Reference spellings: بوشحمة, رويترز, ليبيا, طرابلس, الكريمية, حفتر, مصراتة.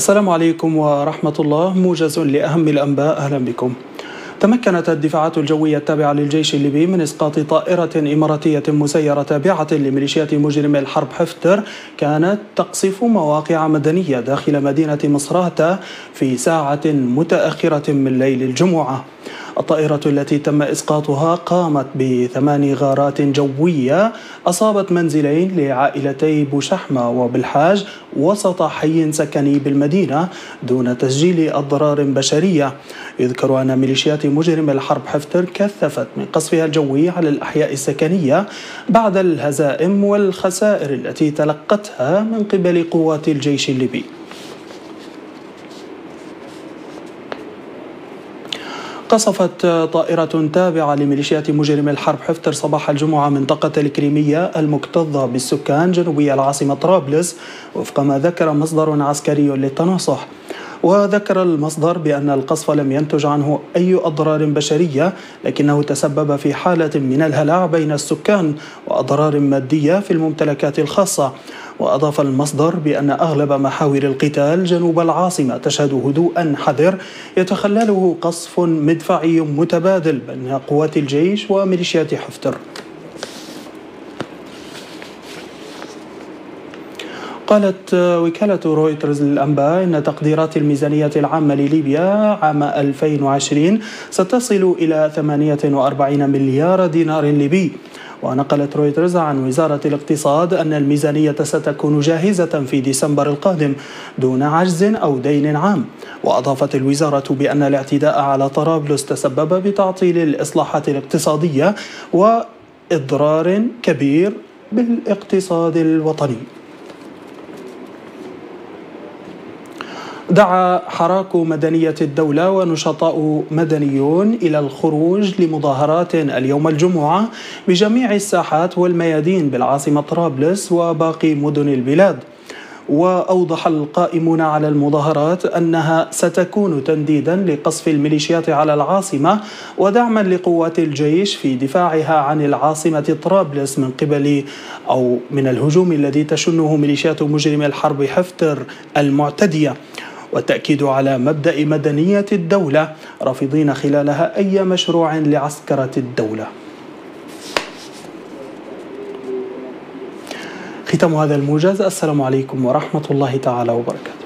السلام عليكم ورحمة الله. موجز لأهم الأنباء، أهلا بكم. تمكنت الدفاعات الجوية التابعة للجيش الليبي من إسقاط طائرة إماراتية مسيرة تابعة لميليشيات مجرمي الحرب حفتر كانت تقصف مواقع مدنية داخل مدينة مصراتة في ساعة متأخرة من ليل الجمعة. الطائرة التي تم إسقاطها قامت ب8 غارات جوية أصابت منزلين لعائلتي بوشحمة وبالحاج وسط حي سكني بالمدينة دون تسجيل أضرار بشرية. يذكر أن ميليشيات مجرم الحرب حفتر كثفت من قصفها الجوي على الأحياء السكنية بعد الهزائم والخسائر التي تلقتها من قبل قوات الجيش الليبي. قصفت طائرة تابعة لميليشيات مجرمي الحرب حفتر صباح الجمعة منطقة الكريمية المكتظة بالسكان جنوبي العاصمة طرابلس وفق ما ذكر مصدر عسكري للتناصح. وذكر المصدر بأن القصف لم ينتج عنه أي أضرار بشرية، لكنه تسبب في حالة من الهلع بين السكان وأضرار مادية في الممتلكات الخاصة. وأضاف المصدر بأن أغلب محاور القتال جنوب العاصمة تشهد هدوءا حذر يتخلله قصف مدفعي متبادل بين قوات الجيش وميليشيات حفتر. قالت وكالة رويترز للأنباء إن تقديرات الميزانية العامة لليبيا عام 2020 ستصل إلى 48 مليار دينار ليبي. ونقلت رويترز عن وزارة الاقتصاد أن الميزانية ستكون جاهزة في ديسمبر القادم دون عجز أو دين عام. وأضافت الوزارة بأن الاعتداء على طرابلس تسبب بتعطيل الإصلاحات الاقتصادية وإضرار كبير بالاقتصاد الوطني. دعا حراك مدنية الدولة ونشطاء مدنيون إلى الخروج لمظاهرات اليوم الجمعة بجميع الساحات والميادين بالعاصمة طرابلس وباقي مدن البلاد. وأوضح القائمون على المظاهرات أنها ستكون تنديدا لقصف الميليشيات على العاصمة ودعما لقوات الجيش في دفاعها عن العاصمة طرابلس من الهجوم الذي تشنه ميليشيات مجرمي الحرب حفتر المعتدية. والتأكيد على مبدأ مدنية الدولة رافضين خلالها أي مشروع لعسكرة الدولة. ختام هذا الموجز، السلام عليكم ورحمة الله تعالى وبركاته.